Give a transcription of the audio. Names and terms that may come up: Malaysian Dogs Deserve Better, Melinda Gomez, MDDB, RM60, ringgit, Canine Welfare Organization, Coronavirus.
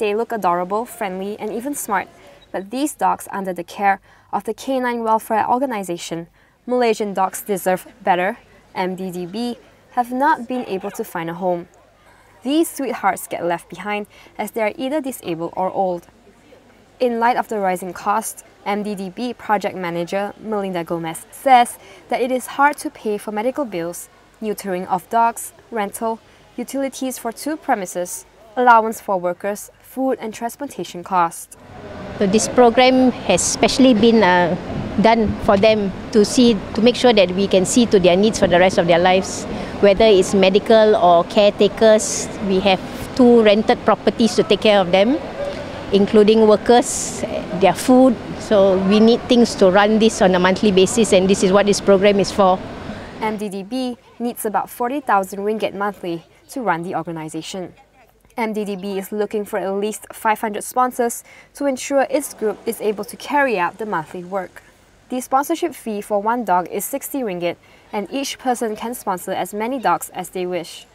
They look adorable, friendly, and even smart. But these dogs are under the care of the Canine Welfare Organization, Malaysian Dogs Deserve Better, MDDB, have not been able to find a home. These sweethearts get left behind as they are either disabled or old. In light of the rising costs, MDDB project manager Melinda Gomez says that it is hard to pay for medical bills, neutering of dogs, rental, utilities for two premises, allowance for workers, food and transportation costs. So this program has especially been done for them to make sure that we can see to their needs for the rest of their lives, whether it's medical or caretakers. We have two rented properties to take care of them, including workers, their food. So we need things to run this on a monthly basis, and this is what this program is for. MDDB needs about 40,000 ringgit monthly to run the organisation. MDDB is looking for at least 500 sponsors to ensure its group is able to carry out the monthly work. The sponsorship fee for one dog is 60 ringgit, and each person can sponsor as many dogs as they wish.